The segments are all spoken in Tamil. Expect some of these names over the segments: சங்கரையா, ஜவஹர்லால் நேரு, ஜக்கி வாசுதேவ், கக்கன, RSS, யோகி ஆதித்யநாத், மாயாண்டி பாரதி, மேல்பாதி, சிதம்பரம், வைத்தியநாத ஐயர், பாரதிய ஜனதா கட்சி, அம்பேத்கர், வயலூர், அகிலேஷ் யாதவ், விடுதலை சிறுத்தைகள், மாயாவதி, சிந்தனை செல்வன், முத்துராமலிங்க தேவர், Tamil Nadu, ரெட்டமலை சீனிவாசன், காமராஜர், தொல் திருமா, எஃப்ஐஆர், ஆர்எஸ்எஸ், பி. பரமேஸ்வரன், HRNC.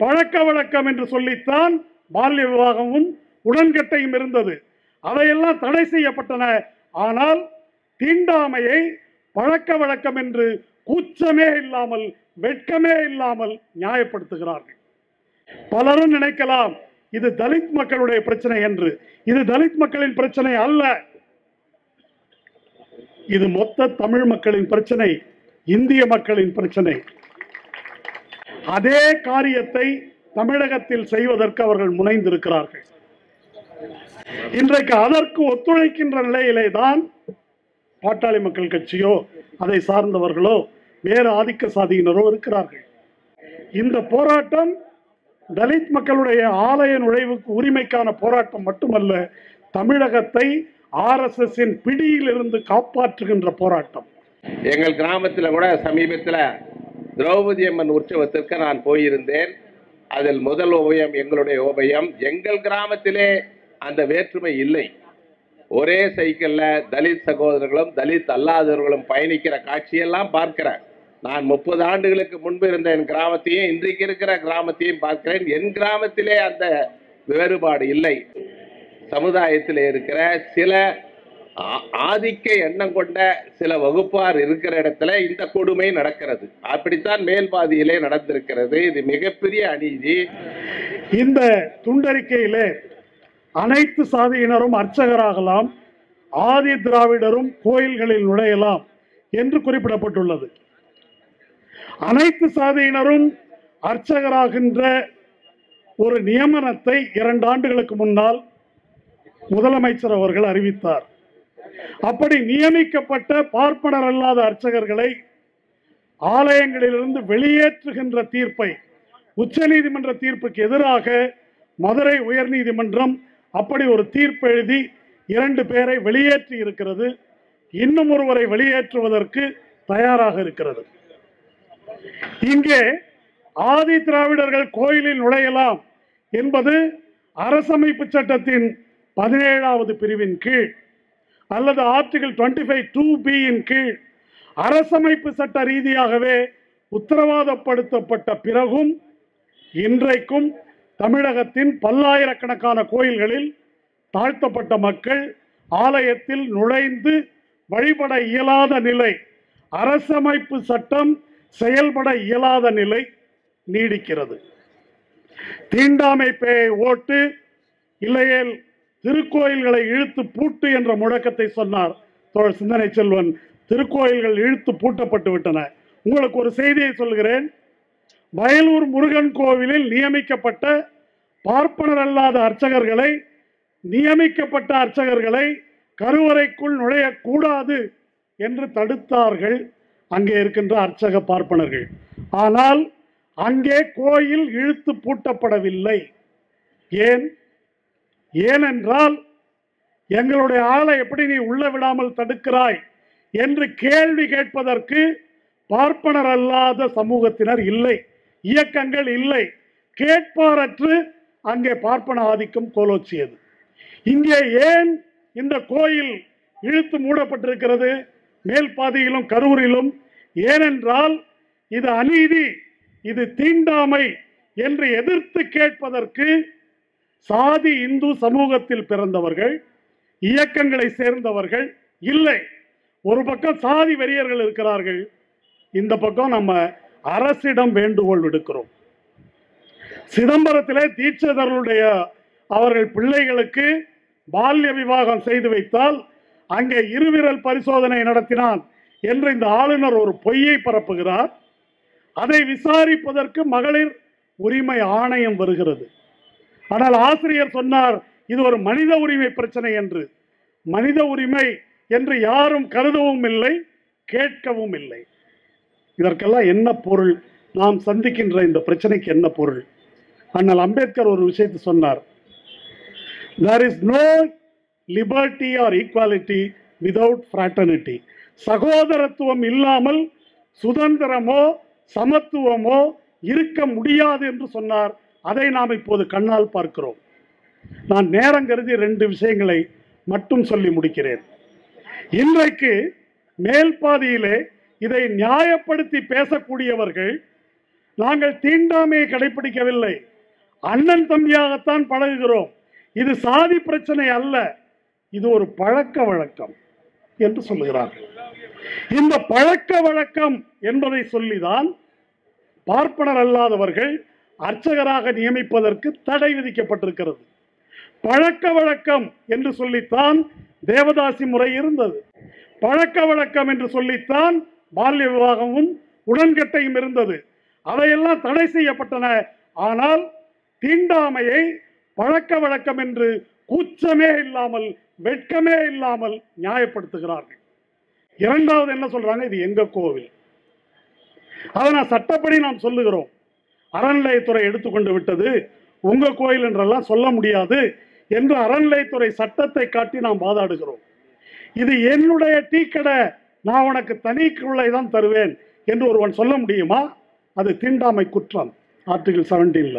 பழக்கவழக்கம் என்று சொல்லித்தான் பால்ய விவாகமும் உடன்கட்டையும் இருந்தது. அதையெல்லாம் தடை செய்யப்பட்டன. ஆனால் தீண்டாமையை பழக்கவழக்கம் என்று கூச்சமே இல்லாமல் வெட்கமே இல்லாமல் நியாயப்படுத்துகிறார்கள். பலரும் நினைக்கலாம் இது தலித் மக்களுடைய பிரச்சனை என்று. இது தலித் மக்களின் பிரச்சனை அல்ல, இது மொத்த தமிழ் மக்களின் பிரச்சனை, இந்திய மக்களின் பிரச்சனை. அதே காரியத்தை தமிழகத்தில் செய்வதற்கு அவர்கள் முனைந்திருக்கிறார்கள். இன்றைக்கு அதற்கு ஒத்துழைக்கின்ற நிலையிலே தான் பாட்டாளி மக்கள் கட்சியோ அதை சார்ந்தவர்களோ வேறு ஆதிக்க சாதியினரோ இருக்கிறார்கள். இந்த போராட்டம் தலித் மக்களுடைய ஆலய நுழைவுக்கு உரிமைக்கான போராட்டம் மட்டுமல்ல, தமிழகத்தை ஆர்எஸ்எஸ்ஸின் பிடியில் இருந்து காப்பாற்றுகின்ற போராட்டம். எங்கள் கிராமத்தில் கூட சமீபத்தில் திரௌபதி அம்மன் உற்சவத்திற்கு நான் போயிருந்தேன். அதில் முதல் ஓவியம் எங்களுடைய ஓவியம். எங்கள் கிராமத்திலே அந்த வேற்றுமை இல்லை. ஒரே சைக்கிளில் தலித் சகோதரர்களும் தலித் அல்லாதவர்களும் பயணிக்கிற காட்சியெல்லாம் பார்க்கிறேன். நான் 30 ஆண்டுகளுக்கு முன்பு இருந்த என் கிராமத்தையும் இன்றைக்கு இருக்கிற கிராமத்தையும் பார்க்கிறேன். என் கிராமத்திலே அந்த வேறுபாடு இல்லை. சமுதாயத்தில் இருக்கிற சில ஆதிக்க எண்ணம் கொண்ட சில வகுப்பார் இருக்கிற இடத்துல இந்த கொடுமை நடக்கிறது. அப்படித்தான் மேல்பாதியிலே நடந்திருக்கிறது. இது மிகப்பெரிய அநீதி. இந்த துண்டறிக்கையிலே அனைத்து சாதியினரும் அர்ச்சகராகலாம், ஆதி திராவிடரும் கோயில்களில் நுழையலாம் என்று குறிப்பிடப்பட்டுள்ளது. அனைத்து சாதியினரும் அர்ச்சகராகின்ற ஒரு நியமனத்தை 2 ஆண்டுகளுக்கு முன்னால் முதலமைச்சர் அவர்கள் அறிவித்தார். அப்படி நியமிக்கப்பட்ட பார்ப்பனர் அல்லாத அர்ச்சகர்களை ஆலயங்களிலிருந்து வெளியேற்றுகின்ற தீர்ப்பை உச்சநீதிமன்ற தீர்ப்புக்கு எதிராக மதுரை உயர்நீதிமன்றம் அப்படி ஒரு தீர்ப்பு எழுதி 2 பேரை வெளியேற்றி இருக்கிறது. இன்னும் ஒருவரை வெளியேற்றுவதற்கு தயாராக இருக்கிறது. இங்கே ஆதி திராவிடர்கள் கோயிலில் நுழையலாம் என்பது அரசமைப்பு சட்டத்தின் 17வது பிரிவின் கீழ் அல்லது ஆர்டிகிள் 25(2)(b)யின் கீழ் அரசமைப்பு சட்ட ரீதியாகவே உத்தரவாதப்படுத்தப்பட்ட பிறகும் இன்றைக்கும் தமிழகத்தின் பல்லாயிரக்கணக்கான கோயில்களில் தாழ்த்தப்பட்ட மக்கள் ஆலயத்தில் நுழைந்து வழிபட இயலாத நிலை, அரசமைப்பு சட்டம் செயல்பட இயலாத நிலை நீடிக்கிறது. தீண்டாமை பேயை ஓட்டு, இல்லையேல் திருக்கோயில்களை இழுத்து பூட்டு என்ற முழக்கத்தை சொன்னார் தோழர் சிந்தனை செல்வன். திருக்கோயில்கள் இழுத்து பூட்டப்பட்டு விட்டன. உங்களுக்கு ஒரு செய்தியை சொல்கிறேன். வயலூர் முருகன் கோவிலில் நியமிக்கப்பட்ட பார்ப்பனர் அல்லாத அர்ச்சகர்களை, நியமிக்கப்பட்ட அர்ச்சகர்களை கருவறைக்குள் நுழையக்கூடாது என்று தடுத்தார்கள் அங்கே இருக்கின்ற அர்ச்சக பார்ப்பனர்கள். ஆனால் அங்கே கோயில் இழுத்து பூட்டப்படவில்லை. ஏனென்றால் எங்களுடைய ஆளை எப்படி நீ உள்ள விடாமல் தடுக்கிறாய் என்று கேள்வி கேட்பதற்கு பார்ப்பனர் அல்லாத சமூகத்தினர் இல்லை, இயக்கங்கள் இல்லை. கேட்பாரற்று அங்கே பார்ப்பன ஆதிக்கம் கோலோச்சியது. இங்கே ஏன் இந்த கோயில் இழுத்து மூடப்பட்டிருக்கிறது மேல்பாதியிலும் கரூரிலும்? ஏனென்றால் இது அநீதி, இது தீண்டாமை என்று எதிர்த்து கேட்பதற்கு சாதி இந்து சமூகத்தில் பிறந்தவர்கள், இயக்கங்களை சேர்ந்தவர்கள் இல்லை. ஒரு பக்கம் சாதி வெறியர்கள் இருக்கிறார்கள், இந்த பக்கம் நம்ம அரசிடம் வேண்டுகோள் விடுக்கிறோம். சிதம்பரத்திலே தீட்சிதருடைய அவர்கள் பிள்ளைகளுக்கு பால்ய விவாகம் செய்து வைத்தால் அங்கே இருவிரல் பரிசோதனை நடத்தினான் என்று இந்த ஆளுநர் ஒரு பொய்யை பரப்புகிறார். அதை விசாரிப்பதற்கு மகளிர் உரிமை ஆணையம் வருகிறது. ஆனால் ஆசிரியர் சொன்னார் இது ஒரு மனித உரிமை பிரச்சனை என்று. மனித உரிமை என்று யாரும் கருதவும் இல்லை, கேட்கவும் இல்லை. இதற்கெல்லாம் என்ன பொருள்? நாம் சந்திக்கின்ற இந்த பிரச்சனைக்கு என்ன பொருள்? அண்ணல் அம்பேத்கர் ஒரு விஷயத்தை சொன்னார், there is no liberty or equality without fraternity. சகோதரத்துவம் இல்லாமல் சுதந்திரமோ சமத்துவமோ இருக்க முடியாது என்று சொன்னார். அதை நாம் இப்போது கண்ணால் பார்க்கிறோம். நான் நேரம் கருதி 2 விஷயங்களை மட்டும் சொல்லி முடிக்கிறேன். இன்றைக்கு மேல்பாதியிலே இதை நியாயப்படுத்தி பேசக்கூடியவர்கள் நாங்கள் தீண்டாமையை கடைபிடிக்கவில்லை. அண்ணன் தம்பியாகத்தான் பழகுகிறோம். இது சாதி பிரச்சனை அல்ல, இது ஒரு பழக்க வழக்கம் என்று சொல்லுகிறார்கள். இந்த பழக்க வழக்கம் என்பதை சொல்லிதான் பார்ப்பனர் அல்லாதவர்கள் அர்ச்சகராக நியமிப்பதற்கு தடை விதிக்கப்பட்டிருக்கிறது. பழக்க வழக்கம் என்று சொல்லித்தான் தேவதாசி முறை இருந்தது. பழக்க வழக்கம் என்று சொல்லித்தான் பால்ய விவாகமும் உடன்கட்டையும் இருந்தது. அவையெல்லாம் தடை செய்யப்பட்டன. ஆனால் தீண்டாமையை பழக்க வழக்கம் என்று கூச்சமே இல்லாமல் வெட்கமே இல்லாமல் நியாயப்படுத்துகிறார்கள். இரண்டாவது என்ன சொல்றாங்க, இது எங்க கோவில், அதனால் சட்டப்படி நாம் சொல்லுகிறோம். அறநிலையத்துறை எடுத்துக்கொண்டு விட்டது, உங்க கோயில் என்றெல்லாம் சொல்ல முடியாது என்று அறநிலையத்துறை சட்டத்தை காட்டி நாம் வாதாடுகிறோம். இது என்னுடைய டீ கடை, நான் உனக்கு தனி குள்ளை தான் தருவேன் என்று ஒருவன் சொல்ல முடியுமா? அது தீண்டாமை குற்றம். ஆர்டிகிள் 17ல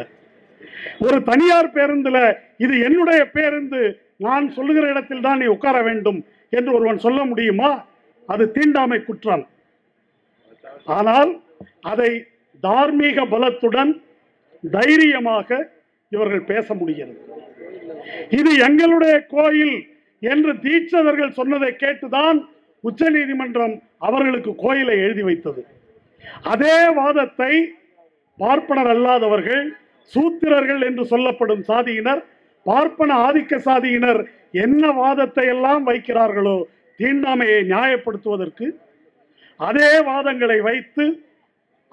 ஒரு தனியார் பேருந்துல இது என்னுடைய பேருந்து, நான் சொல்லுகிற இடத்தில் தான் நீ உட்கார வேண்டும் என்று ஒருவன் சொல்ல முடியுமா? அது தீண்டாமை குற்றம். ஆனால் அதை தார்மீக பலத்துடன் தைரியமாக இவர்கள் பேச முடிகிறது. இது எங்களுடைய கோயில் என்று தீட்சிதர்கள் சொன்னதை கேட்டுதான் உச்ச நீதிமன்றம் அவர்களுக்கு கோயிலை எழுதி வைத்தது. அதே வாதத்தை பார்ப்பனர் அல்லாதவர்கள், சூத்திரர்கள் என்று சொல்லப்படும் சாதியினர், பார்ப்பன ஆதிக்க சாதியினர் என்ன வாதத்தை எல்லாம் வைக்கிறார்களோ தீண்டாமையை நியாயப்படுத்துவதற்கு, அதே வாதங்களை வைத்து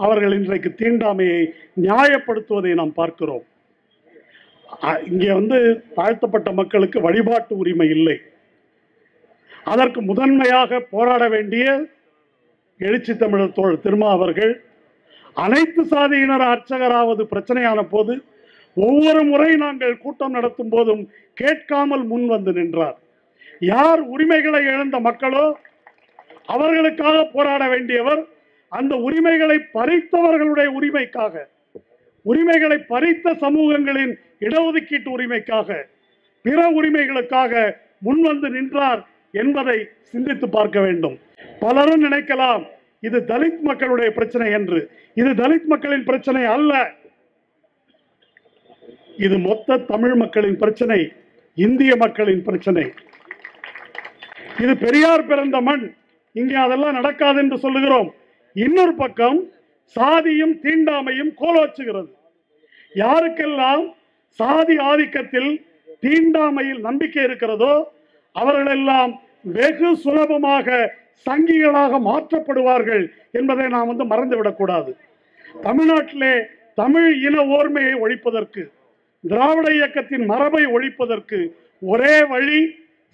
அவர்கள் இன்றைக்கு தீண்டாமையை நியாயப்படுத்துவதை நாம் பார்க்கிறோம். இங்கே தாழ்த்தப்பட்ட மக்களுக்கு வழிபாட்டு உரிமை இல்லை. அதற்கு முதன்மையாக போராட வேண்டிய எழுச்சி தமிழர் தோழர் திருமா அவர்கள் அனைத்து சாதியினர் அர்ச்சகராவது பிரச்சனையான போது ஒவ்வொரு முறை நாங்கள் கூட்டம் நடத்தும் போதும் கேட்காமல் முன் வந்து நின்றார். யார் உரிமைகளை இழந்த மக்களோ அவர்களுக்காக போராட வேண்டியவர். அந்த உரிமைகளை பறித்தவர்களுடைய உரிமைக்காக, உரிமைகளை பறித்த சமூகங்களின் இடஒதுக்கீட்டு உரிமைக்காக, பிற உரிமைகளுக்காக முன்வந்து நின்றார் என்பதை சிந்தித்து பார்க்க வேண்டும். பலரும் நினைக்கலாம் இது தலித் மக்களுடைய பிரச்சனை என்று. இது தலித் மக்களின் பிரச்சனை அல்ல, இது மொத்த தமிழ் மக்களின் பிரச்சனை, இந்திய மக்களின் பிரச்சனை. இது பெரியார் பிறந்த மண், இங்கே அதெல்லாம் நடக்காது என்று சொல்லுகிறோம். இன்னொரு பக்கம் சாதியும் தீண்டாமையும் கோலோச்சுகிறது. யாருக்கெல்லாம் சாதி ஆதிக்கத்தில் தீண்டாமையில் நம்பிக்கை இருக்கிறதோ அவர்களெல்லாம் வெகு சுலபமாக சங்கிகளாக மாற்றப்படுவார்கள் என்பதை நாம் மறந்துவிடக்கூடாது. தமிழ்நாட்டிலே தமிழ் இன ஓர்மையை ஒழிப்பதற்கு, திராவிட இயக்கத்தின் மரபை ஒழிப்பதற்கு ஒரே வழி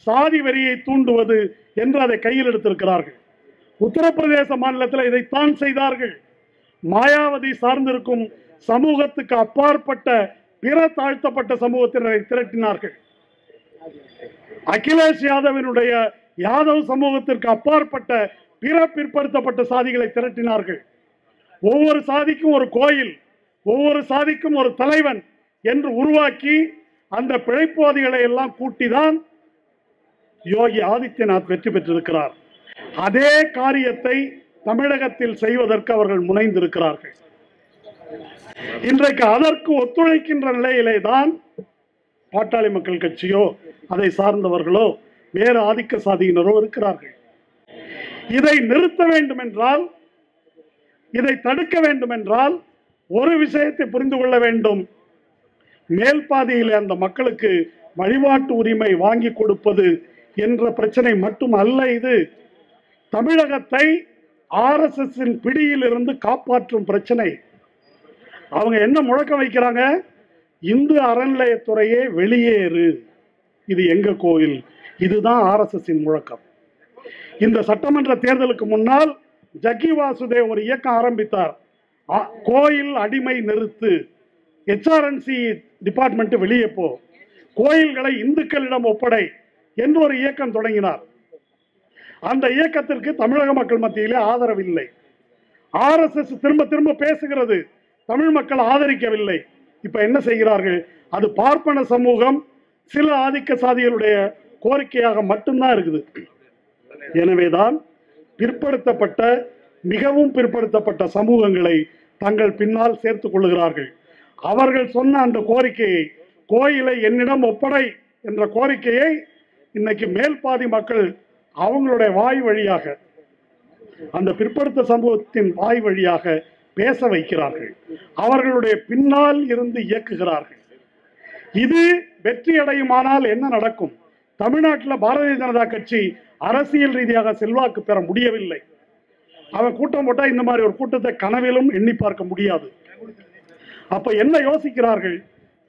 சாதி வெறியை தூண்டுவது என்று அதை கையில் எடுத்திருக்கிறார்கள். உத்தரப்பிரதேச மாநிலத்தில் இதைத்தான் செய்தார்கள். மாயாவதி சார்ந்திருக்கும் சமூகத்துக்கு அப்பாற்பட்ட பிற தாழ்த்தப்பட்ட சமூகத்தினரை திரட்டினார்கள். அகிலேஷ் யாதவினுடைய யாதவ் சமூகத்திற்கு அப்பாற்பட்ட பிற பிற்படுத்தப்பட்ட சாதிகளை திரட்டினார்கள். ஒவ்வொரு சாதிக்கும் ஒரு கோயில், ஒவ்வொரு சாதிக்கும் ஒரு தலைவன் என்று உருவாக்கி அந்த பிழைப்புவாதிகளை எல்லாம் கூட்டிதான் யோகி ஆதித்யநாத் வெற்றி பெற்றிருக்கிறார். அதே காரியத்தை தமிழகத்தில் செய்வதற்கு அவர்கள் முனைந்திருக்கிறார்கள். இன்றைக்கு அதற்கு ஒத்துழைக்கின்ற நிலையிலே தான் பாட்டாளி மக்கள் கட்சியோ அதை சார்ந்தவர்களோ வேறு ஆதிக்க சாதியினரோ இருக்கிறார்கள். இதை நிறுத்த வேண்டும் என்றால், இதை தடுக்க வேண்டும் என்றால் ஒரு விஷயத்தை புரிந்து கொள்ள வேண்டும். மேல் பாதியில் அந்த மக்களுக்கு வழிபாட்டு உரிமை வாங்கி கொடுப்பது என்ற பிரச்சனை மட்டும் அல்ல, இது தமிழகத்தை ஆர்எஸ்எஸ்ஸின் பிடியில் இருந்து காப்பாற்றும் பிரச்சனை. அவங்க என்ன முழக்கம் வைக்கிறாங்க, இந்து அறநிலையத்துறையே வெளியேறு, இது எங்க கோயில். இதுதான் ஆர்எஸ்எஸ்ஸின் முழக்கம். இந்த சட்டமன்ற தேர்தலுக்கு முன்னால் ஜக்கி வாசுதேவ் ஒரு இயக்கம் ஆரம்பித்தார், கோயில் அடிமை நிறுத்து, HRNC டிபார்ட்மெண்ட் வெளியே போ, கோயில்களை இந்துக்களிடம் ஒப்படை என்று ஒரு இயக்கம் தொடங்கினார். அந்த இயக்கத்திற்கு தமிழக மக்கள் மத்தியிலே ஆதரவில்லை. RSS திரும்ப திரும்ப பேசுகிறது, தமிழ் மக்கள் ஆதரிக்கவில்லை. இப்ப என்ன செய்கிறார்கள், அது பார்ப்பன சமூகம் சில ஆதிக்க சாதிகளுடைய கோரிக்கையாக மட்டும்தான் இருக்குது. எனவேதான் பிற்படுத்தப்பட்ட, மிகவும் பிற்படுத்தப்பட்ட சமூகங்களை தங்கள் பின்னால் சேர்த்துக் கொள்கிறார்கள். அவர்கள் சொன்ன அந்த கோரிக்கையை, கோயிலை என்னிடம் ஒப்படை என்ற கோரிக்கையை இன்னைக்கு மேல்பாதி மக்கள் அவங்களுடைய வாய் வழியாக, அந்த பிற்படுத்த சமூகத்தின் வாய் வழியாக பேச வைக்கிறார்கள். அவர்களுடைய பின்னால் இருந்து இயக்குகிறார்கள். இது வெற்றி அடையுமானால் என்ன நடக்கும்? தமிழ்நாட்டில் பாரதிய ஜனதா கட்சி அரசியல் ரீதியாக செல்வாக்கு பெற முடியவில்லை. அவன் கூட்டம் போட்டால் இந்த மாதிரி ஒரு கூட்டத்தை கனவிலும் எண்ணி பார்க்க முடியாது. அப்போ என்ன யோசிக்கிறார்கள்?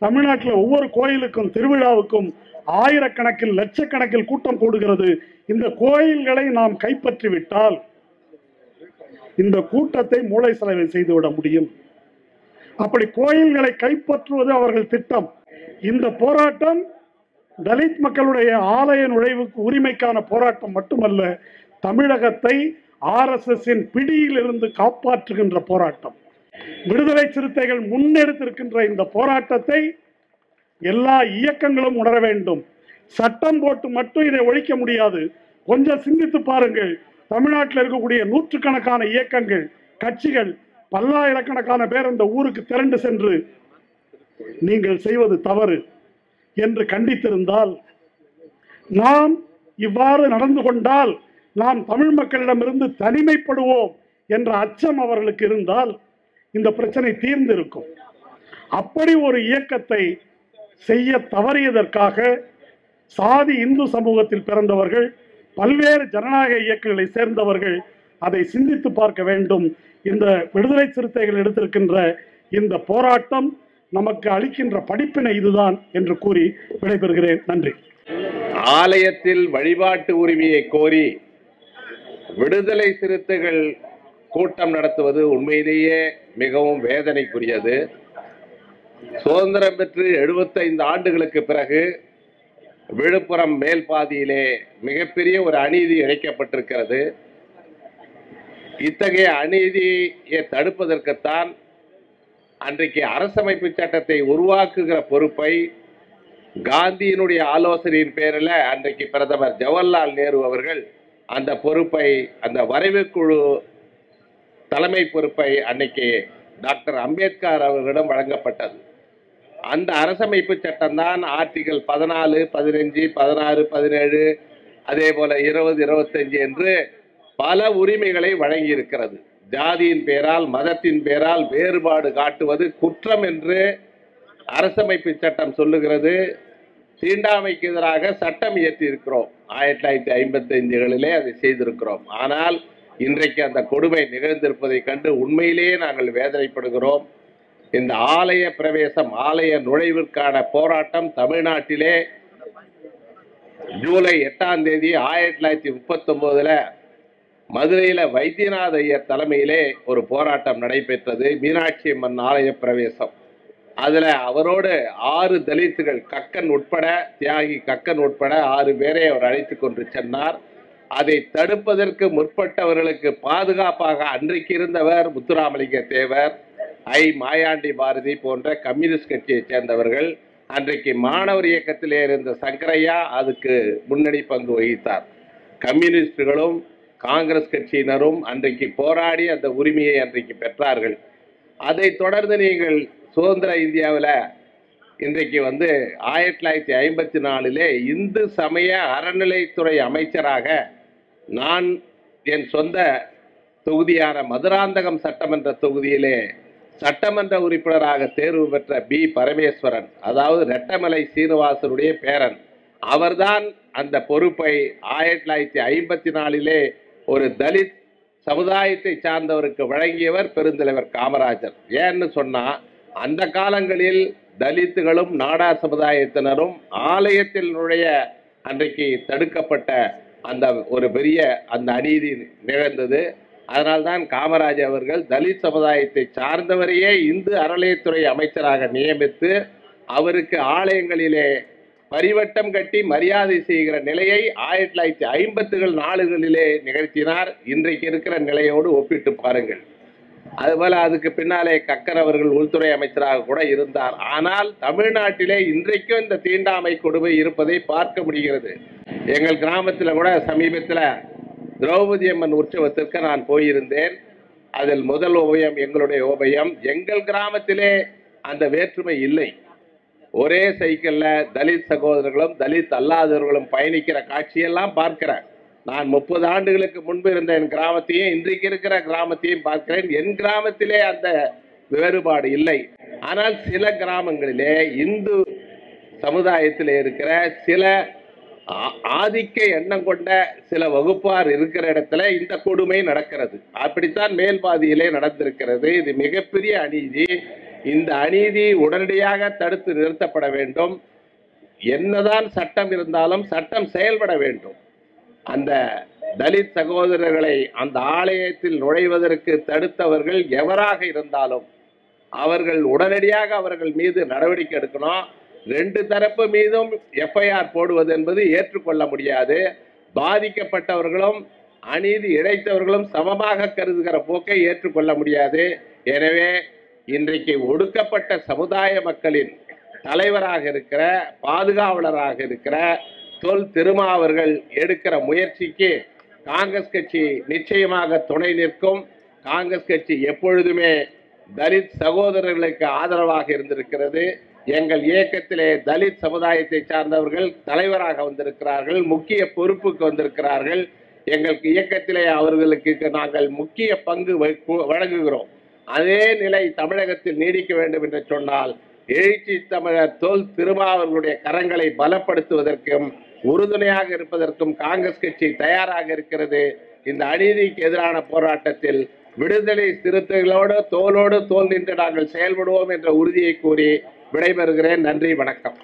தமிழ்நாட்டில் ஒவ்வொரு கோயிலுக்கும் திருவிழாவுக்கும் ஆயிரக்கணக்கில் லட்சக்கணக்கில் கூட்டம் கூடுகிறது. இந்த கோயில்களை நாம் கைப்பற்றிவிட்டால் இந்த கூட்டத்தை மூளை செலவை செய்துவிட முடியும். அப்படி கோயில்களை கைப்பற்றுவது அவர்கள் திட்டம். இந்த போராட்டம் தலித் மக்களுடைய ஆலய நுழைவுக்கு உரிமைக்கான போராட்டம் மட்டுமல்ல, தமிழகத்தை ஆர்எஸ்எஸ்ஸின் பிடியிலிருந்து காப்பாற்றுகின்ற போராட்டம். விடுதலை சிறுத்தைகள் முன்னெடுத்திருக்கின்ற இந்த போராட்டத்தை எல்லா இயக்கங்களும் உணர வேண்டும். சட்டம் போட்டு மட்டும் இதை ஒழிக்க முடியாது. கொஞ்சம் சிந்தித்து பாருங்கள். தமிழ்நாட்டில் இருக்கக்கூடிய நூற்றுக்கணக்கான இயக்கங்கள், கட்சிகள், பல்லாயிரக்கணக்கான பேர் இந்த ஊருக்கு திரண்டு சென்று நீங்கள் செய்வது தவறு என்று கண்டித்திருந்தால், நாம் இவ்வாறு நடந்து கொண்டால் நாம் தமிழ் மக்களிடமிருந்து தனிமைப்படுவோம் என்ற அச்சம் அவர்களுக்கு இருந்தால் இந்த பிரச்சனை தீர்ந்திருக்கும். அப்படி ஒரு இயக்கத்தை செய்ய தவறியதற்காக சாதி இந்து சமூகத்தில் பிறந்தவர்கள், பல்வேறு ஜனநாயக இயக்கங்களை சேர்ந்தவர்கள் அதை சிந்தித்து பார்க்க வேண்டும். இந்த விடுதலை சிறுத்தைகள் எடுத்திருக்கின்ற இந்த போராட்டம் நமக்கு அளிக்கின்ற படிப்பினை இதுதான் என்று கூறி விடைபெறுகிறேன். நன்றி. ஆலயத்தில் வழிபாட்டு உரிமையை கோரி விடுதலை சிறுத்தைகள் கூட்டம் நடத்துவது உண்மையிலேயே மிகவும் வேதனைக்குரியது. சுதந்திரம் பெற்று 75 ஆண்டுகளுக்கு பிறகு விழுப்புரம் மேல்பாதியிலே மிகப்பெரிய ஒரு அநீதி இழைக்கப்பட்டிருக்கிறது. இத்தகைய அநீதியை தடுப்பதற்குத்தான் அன்றைக்கு அரசமைப்பு சட்டத்தை உருவாக்குகிற பொறுப்பை காந்தியினுடைய ஆலோசனையின் பேரில் அன்றைக்கு பிரதமர் ஜவஹர்லால் நேரு அவர்கள் அந்த பொறுப்பை, அந்த வரைவு குழு தலைமை பொறுப்பை அன்னைக்கு டாக்டர் அம்பேத்கர் அவர்களிடம் வழங்கப்பட்டது. அந்த அரசமைப்பு சட்டம் தான் ஆர்டிகல் 14, 15, 16, 17, அதே போல 20, 25 என்று பல உரிமைகளை வழங்கியிருக்கிறது. ஜாதியின் பெயரால், மதத்தின் பெயரால் வேறுபாடு காட்டுவது குற்றம் என்று அரசமைப்பு சட்டம் சொல்லுகிறது. தீண்டாமைக்கு எதிராக சட்டம் இயற்றியிருக்கிறோம். 1955களிலே அதை செய்திருக்கிறோம். ஆனால் இன்றைக்கு அந்த கொடுமை நிகழ்ந்திருப்பதை கண்டு உண்மையிலேயே நாங்கள் வேதனைப்படுகிறோம். இந்த ஆலய பிரவேசம், ஆலய நுழைவிற்கான போராட்டம் தமிழ்நாட்டிலே ஜூலை 8ஆம் தேதி 1939ல் மதுரையில் வைத்தியநாத ஐயர் தலைமையிலே ஒரு போராட்டம் நடைபெற்றது. மீனாட்சி அம்மன் ஆலய பிரவேசம், அதில் அவரோடு 6 தலித்துகள், கக்கன் உட்பட, தியாகி கக்கன் உட்பட 6 பேரை அவர் அழைத்து கொண்டு சென்றார். அதை தடுப்பதற்கு முற்பட்டவர்களுக்கு பாதுகாப்பாக அன்றைக்கு இருந்தவர் முத்துராமலிங்க தேவர், மாயாண்டி பாரதி போன்ற கம்யூனிஸ்ட் கட்சியை சேர்ந்தவர்கள், அன்றைக்கு மாணவர் இயக்கத்திலே இருந்த சங்கரையா அதுக்கு முன்னணி பங்கு வகித்தார். கம்யூனிஸ்டுகளும் காங்கிரஸ் கட்சியினரும் அன்றைக்கு போராடி அந்த உரிமையை அன்றைக்கு பெற்றார்கள். அதை தொடர்ந்து நீங்கள் சுதந்திர இந்தியாவில் இன்றைக்கு 1954லே இந்து சமய அறநிலைத்துறை அமைச்சராக நான் என் சொந்த தொகுதியான மதுராந்தகம் சட்டமன்ற தொகுதியிலே சட்டமன்ற உறுப்பினராக தேர்வு பெற்ற பி. பரமேஸ்வரன், அதாவது ரெட்டமலை சீனிவாசனுடைய பேரன், அவர்தான் அந்த பொறுப்பை 1954லே ஒரு தலித் சமுதாயத்தை சார்ந்தவருக்கு வழங்கியவர் பெருந்தலைவர் காமராஜர். ஏன்னு சொன்னால், அந்த காலங்களில் தலித்துகளும் நாடார் சமுதாயத்தினரும் ஆலயத்தினுடைய அன்றைக்கு தடுக்கப்பட்ட அந்த ஒரு பெரிய அந்த அநீதி நிகழ்ந்தது. அதனால்தான் காமராஜர் அவர்கள் தலித் சமுதாயத்தை சார்ந்தவரையே இந்து அறநிலையத்துறை அமைச்சராக நியமித்து அவருக்கு ஆலயங்களிலே பரிவட்டம் கட்டி மரியாதை செய்கிற நிலையை 1954களிலே நிகழ்த்தினார். இன்றைக்கு இருக்கிற நிலையோடு ஒப்பிட்டு பாருங்கள். அதுபோல் அதுக்கு பின்னாலே கக்கர் அவர்கள் உள்துறை அமைச்சராக கூட இருந்தார். ஆனால் தமிழ்நாட்டிலே இன்றைக்கும் இந்த தீண்டாமை கொடுமை இருப்பதை பார்க்க முடிகிறது. எங்கள் கிராமத்தில் கூட சமீபத்தில் திரௌபதி அம்மன் உற்சவத்திற்கு நான் போயிருந்தேன். அதில் முதல் ஓவியம் எங்களுடைய ஓவியம். எங்கள் கிராமத்திலே அந்த வேற்றுமை இல்லை. ஒரே சைக்கிள்ல தலித் சகோதரர்களும் தலித் அல்லாதவர்களும் பயணிக்கிற காட்சியெல்லாம் பார்க்கிறேன். நான் 30 ஆண்டுகளுக்கு முன்பு இருந்த என் கிராமத்தையும் இன்றைக்கு இருக்கிற கிராமத்தையும் பார்க்கிறேன். என் கிராமத்திலே அந்த வேறுபாடு இல்லை. ஆனால் சில கிராமங்களிலே இந்து சமுதாயத்திலே இருக்கிற சில ஆதிக்க எண்ணம் கொண்ட சில வகுப்பார் இருக்கிற இடத்துல இந்த கொடுமை நடக்கிறது. அப்படித்தான் மேல்பாதியிலே நடந்திருக்கிறது. இது மிகப்பெரிய அநீதி. இந்த அநீதி உடனடியாக தடுத்து நிறுத்தப்பட வேண்டும். என்னதான் சட்டம் இருந்தாலும் சட்டம் செயல்பட வேண்டும். அந்த தலித் சகோதரர்களை அந்த ஆலயத்தில் நுழைவதற்கு தடுத்தவர்கள் எவராக இருந்தாலும் அவர்கள் உடனடியாக அவர்கள் மீது நடவடிக்கை எடுக்கணும். 2 தரப்பு மீதும் எஃப்ஐஆர் போடுவது என்பது ஏற்றுக்கொள்ள முடியாது. பாதிக்கப்பட்டவர்களும் அநீதி இழைத்தவர்களும் சமமாக கருதுகிற போக்கை ஏற்றுக்கொள்ள முடியாது. எனவே இன்றைக்கு ஒடுக்கப்பட்ட சமுதாய மக்களின் தலைவராக இருக்கிற பாதுகாவலராக இருக்கிற தொல் திருமாவர்கள் எடுக்கிற முயற்சிக்கு காங்கிரஸ் கட்சி நிச்சயமாக துணை நிற்கும். காங்கிரஸ் கட்சி எப்பொழுதுமே தலித் சகோதரர்களுக்கு ஆதரவாக இருந்திருக்கிறது. எங்கள் இயக்கத்திலே தலித் சமுதாயத்தை சார்ந்தவர்கள் தலைவராக வந்திருக்கிறார்கள், முக்கிய பொறுப்புக்கு வந்திருக்கிறார்கள். எங்கள் இயக்கத்திலே அவர்களுக்கு நாங்கள் முக்கிய பங்கு வழங்குகிறோம். அதே நிலை தமிழகத்தில் நீடிக்க வேண்டும் என்று சொன்னால் எழுச்சி தமிழர் தொல் திருமாவர்களுடைய கரங்களை பலப்படுத்துவதற்கும் உறுதுணையாக இருப்பதற்கும் காங்கிரஸ் கட்சி தயாராக இருக்கிறது. இந்த அநீதிக்கு எதிரான போராட்டத்தில் விடுதலை சிறுத்தைகளோடு தோளோடு தோல் நின்று நாங்கள் செயல்படுவோம் என்ற உறுதியை கூறி விடைபெறுகிறேன். நன்றி, வணக்கம்.